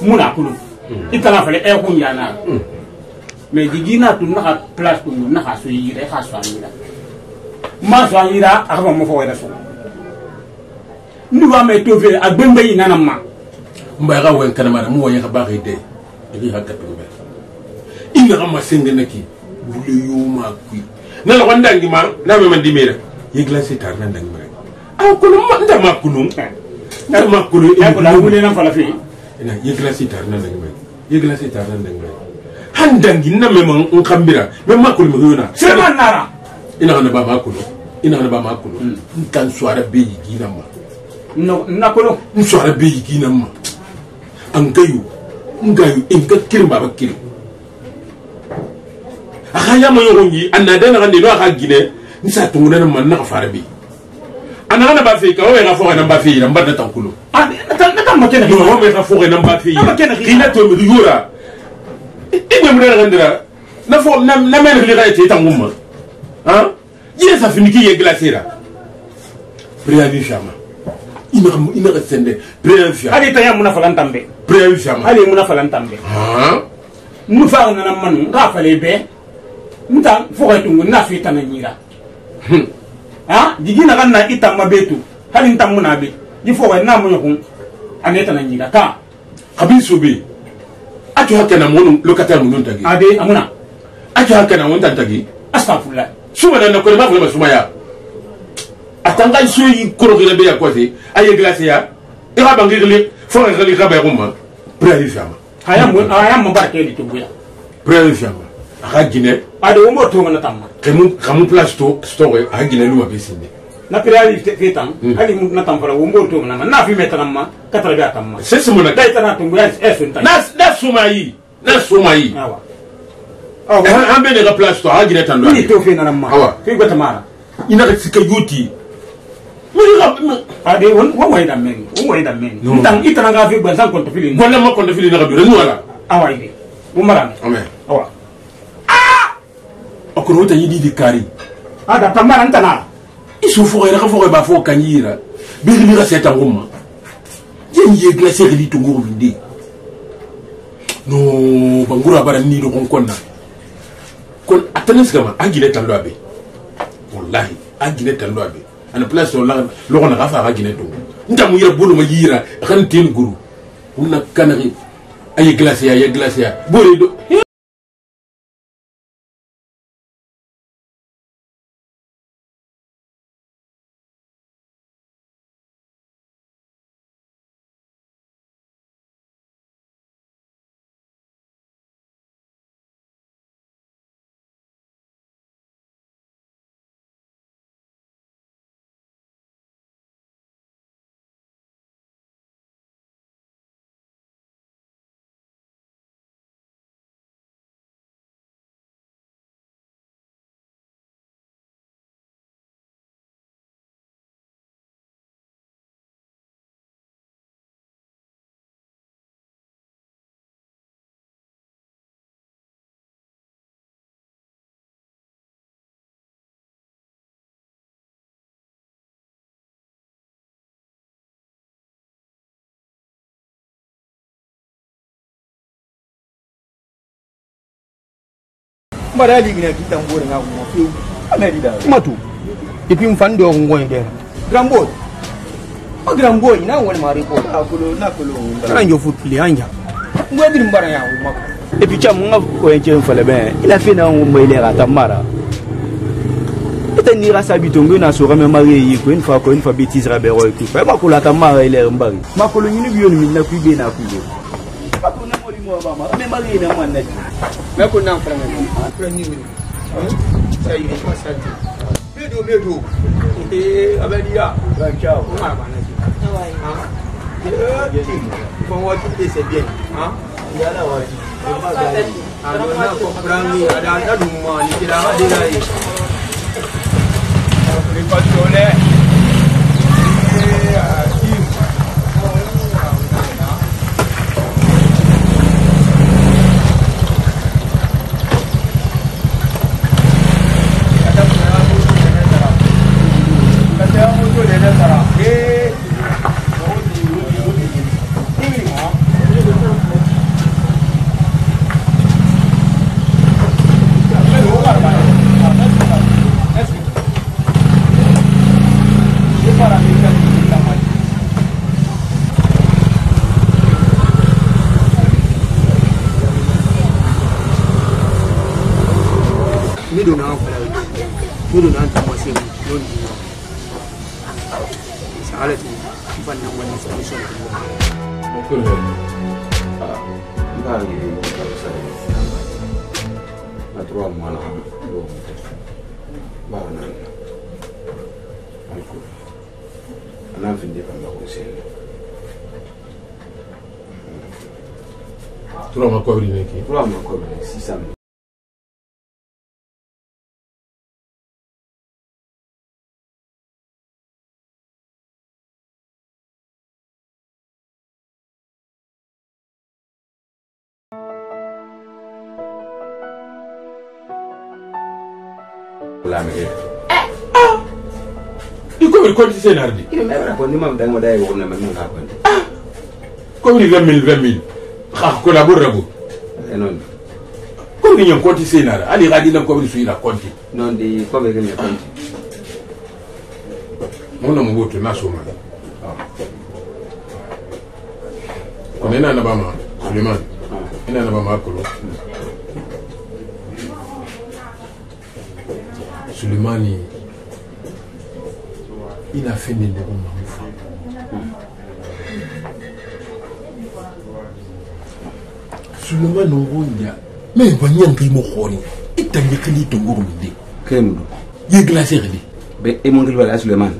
Muna kunu. Itala fale ehunya na. Mais digina tu na place tu na hasuire hasuanira. Masuanira akwa mofowera so. Nuwa metove agbembe inana ma. Mbaga wenkana mara mu wanya ba gide. Ibi hakatumbe. Inga kama sengene ki buleyuma kui. Na la wanda ngima na me mandimira. Yigla sitarna ndangima. Akulu manda makulu. Tar makulu yakula bulena fala fi. Ina yeglasi tarna ndengwe yeglasi tarna ndengwe handangi na memang nkambira memakul mihuna sema nara ina kana baba akulu ina kana baba akulu kan suara beyi ginamma no nakolo suara beyi ginamma angayu ngayu inga kirimba bakiri akaya moyongi anadana ngandelo akagine nisa tunguna na manna kafarabi anana bafika owe ngafora na bafira mbada tankulu non, on va faire un embaffé. Il a tout le jour. Il va me rendre là. La forme n'a même rien été en mouvement. Hein? Il est affiné qui est glacé là. Préavis Chama. Il m'a resté. Préavis Chama. Allez, taille à mon affalantambe. Préavis Chama. Allez, mon affalantambe. Hein? Nous faisons un manou, rafale bé. Nous faisons un manou, n'affiche à Nanira. Hein? Digina Rana et à ma bétou. Halintamounabe. Il faut un amour. Aneta na nyira ka Abby Soubi atu hakana monu lokata monu tagi ade amuna atu hakana monu tagi astaghfirullah suba na ko ba suba ya atanga suyi korogele be yakote aye glace ya ira bangirle fo ngeli ka ba kuma brave fama aya mo barke li tubuya brave fama agine ade o mo to ngana tamma kamu place to store agine luma besinde na pirali fetam ali mun na tamfara wo morto na na fi metanam ma katara ga tamma sesu mun dai tana tunguya esun tan na sumayi awa han be de place to agire tan do ni to fe na ma awa fi gota mara ina ka sike yuti muri ga ade won wayda men tan itana ga fi ban san konto filin wala ma konto filin ga do ren wala awa ide bu maran amen awa ah akuru ta yidi di kari ada tamara ntana il souffre et refait bafou kanira bilibira c'est un roman j'ai glacé reli tout gour vide non bangura bara ni do konkonna kon attenes kama agile tan loabe wallahi agile tan loabe ana place la lo na rafa agile to ntamu yira bolu ma yira kan tin guru wonna kanari ay glacé bori do et puis on fait des ronds grand boy grand boy il n'a pas de mari et puis il a fait un il à Tamara et tu n'iras pas tomber dans ce même mari une fois bêtise rabère qui fait ma couleur Tamara il est un mari ma couleur il est bien plus bien mais marié dans mon net. Mais qu'on a un frère. Ça y est, pas ça. Bédo. Et Abelia, ciao. On va manger. On va tout essayer bien. Hein? Il y a là, ouais. On va aller. Alors, on a compris. Ada, du moment, il y a là, déjà. On peut pas tourner. Hey, Pas Suleman, il a fait des dégâts. Suleman, il a mais il n'y a pas de mort. Il t'a dit qu'il était gourmand. Il est glacé. Mais il m'a dit Suleman.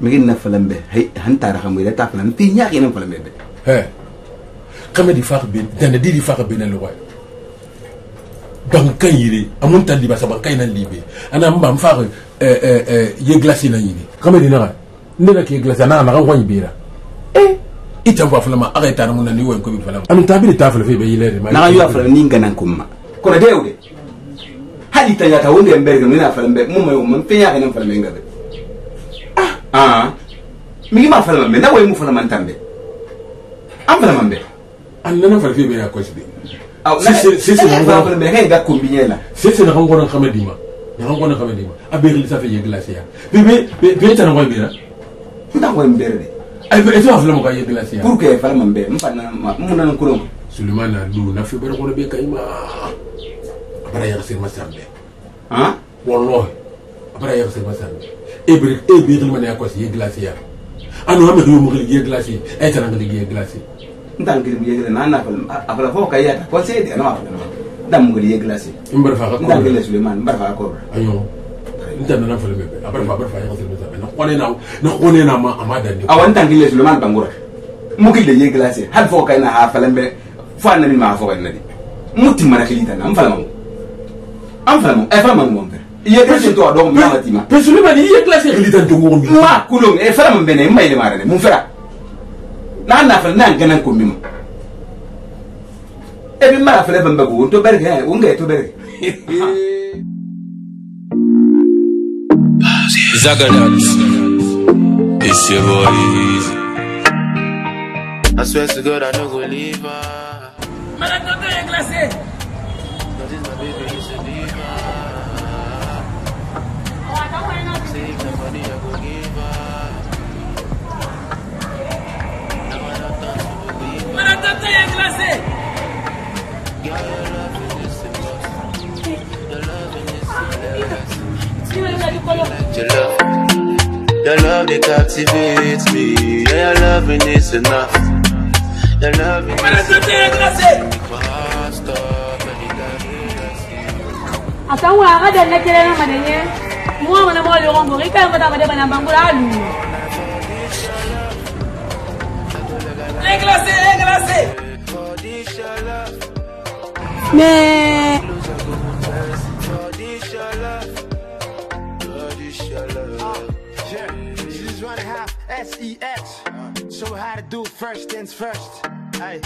Mais il n'a pas de mort. Il n'a pas de mort. Il n'a pas de mort. Il n'a pas de mort. Quand il fait des dégâts, il fait des dégâts. Donc, quand il est à mon temps, il va savoir quand il est libé. On a un phare, il est glacé. Comme il est là, il est glacé. Il t'envoie flamand, arrête à mon ami. On a tapé le tafel, il est là. On a eu un flamand, il est là. On a dit, il est là. On a dit, il est là. On a dit, il est là. On a dit, il est si c'est un grand combiné là, si c'est un grand comédie, il y a un grand comédie. Abéry, ça fait des glaciers. Bébé, bébé, t'as un grand bébé. T'as un grand bébé. Elle veut être un grand glacier. Pourquoi elle fait un bébé? Mon nom, Colomb. Suleman, nous, n'a fait pas le bébé. Après, c'est ma sœur. Hein? Wallah. Après, c'est ma sœur. Et bien, il y a quoi, c'est glacier. Ah non, mais il y a glacier. Elle est un grand glacier. Ndan giri biye na na afala fo kaya ta ko se de na afala dam giri ye glace imbar fa ko ndan giri Suleman bar fa ko ayo ndan na afala bebe abar fa ya ko se na kone na ma amada ni awan ndan giri Suleman bangura mu giri ye glace hal fo kay na afala be fa na mi ma fo na di mutti mara kilita na am fala mo e fala mo be ye glace to do mo na tima pe Suleman ye glace kilita to mo ma kulum e fala mo be ne mai le mara ne mo fera na na fala na ganan ko mimo e bi ma fala ban bagu to berge ha unga to berge Zagadats it's your voice I swear to God I no go leave her Madame Toto est glacée That is my baby is a diva I don't want to save the money I go give her The love that captivates me, yeah, your loving is enough. The loving is enough. Attends, on arrête de mettre les noms derrière. Moi, on a le rangori quand on va dans la bangoule. Églacé. Mais SEX, so how to do first things first. Hey,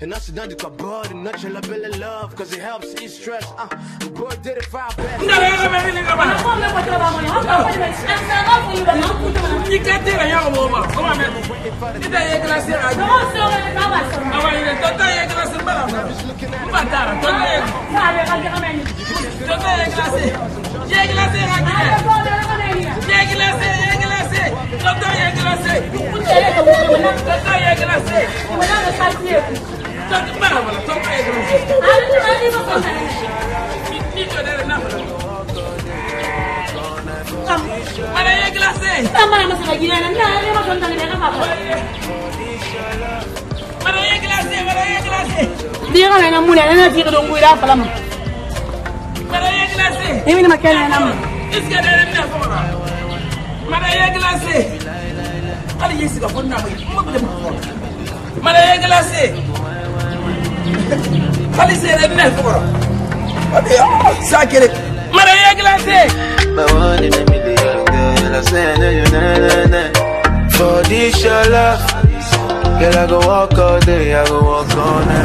and also done the cupboard and not your love, cause it helps ease stress. The boy did it 5 best. I'm not going to be able to do that. For this your love, girl, I go walk all day, I go walk all night.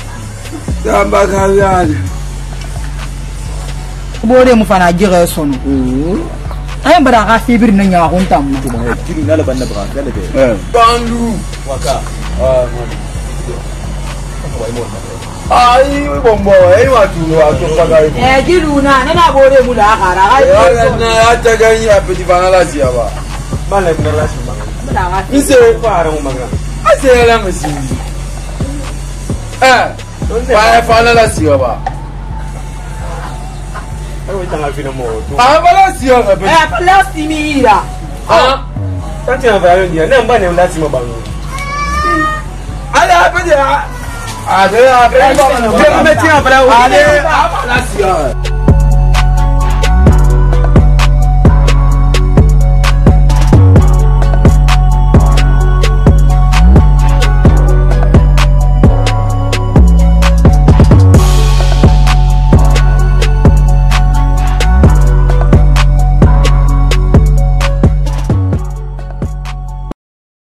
bon.